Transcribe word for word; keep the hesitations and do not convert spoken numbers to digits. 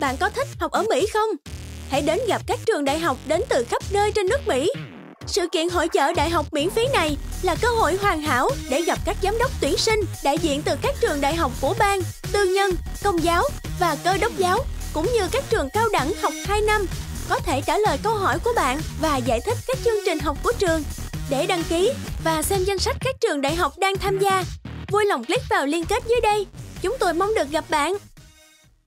Bạn có thích học ở Mỹ không? Hãy đến gặp các trường đại học đến từ khắp nơi trên nước Mỹ. Sự kiện hội chợ đại học miễn phí này là cơ hội hoàn hảo để gặp các giám đốc tuyển sinh đại diện từ các trường đại học của bang, tư nhân, công giáo và cơ đốc giáo, cũng như các trường cao đẳng học hai năm, có thể trả lời câu hỏi của bạn và giải thích các chương trình học của trường. Để đăng ký và xem danh sách các trường đại học đang tham gia, vui lòng click vào liên kết dưới đây. Chúng tôi mong được gặp bạn.